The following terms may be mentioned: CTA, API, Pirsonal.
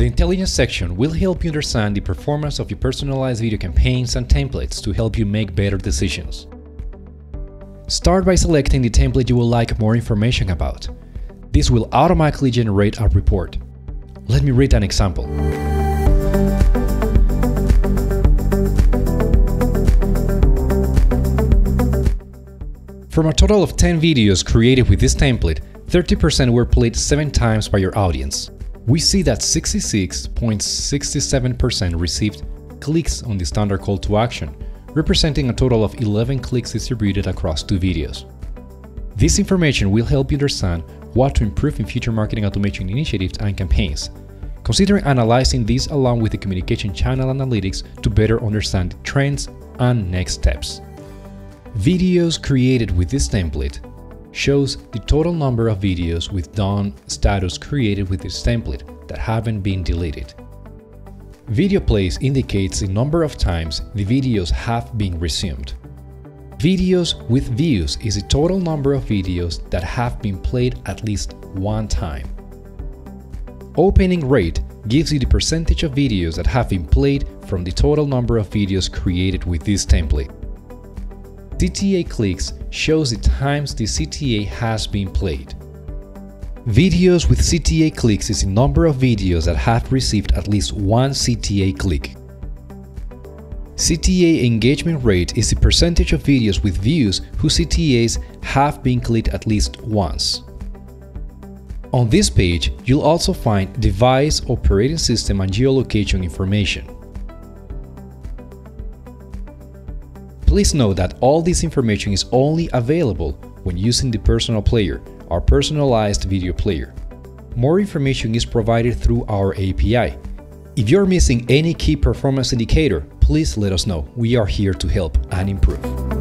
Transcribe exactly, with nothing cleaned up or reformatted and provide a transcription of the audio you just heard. The intelligence section will help you understand the performance of your personalized video campaigns and templates to help you make better decisions. Start by selecting the template you would like more information about. This will automatically generate a report. Let me read an example. From a total of ten videos created with this template, thirty percent were played seven times by your audience. We see that sixty-six point six seven percent received clicks on the standard call to action, representing a total of eleven clicks distributed across two videos. This information will help you understand what to improve in future marketing automation initiatives and campaigns. Consider analyzing this along with the communication channel analytics to better understand trends and next steps. Videos created with this template shows the total number of videos with done status created with this template that haven't been deleted. Video plays indicates the number of times the videos have been resumed. Videos with views is the total number of videos that have been played at least one time. Opening rate gives you the percentage of videos that have been played from the total number of videos created with this template. C T A clicks shows the times the C T A has been played. Videos with C T A clicks is the number of videos that have received at least one C T A click. C T A engagement rate is the percentage of videos with views whose C T As have been clicked at least once. On this page, you'll also find device, operating system, and geolocation information. Please note that all this information is only available when using the Pirsonal player, our personalized video player. More information is provided through our A P I. If you're missing any key performance indicator, please let us know. We are here to help and improve.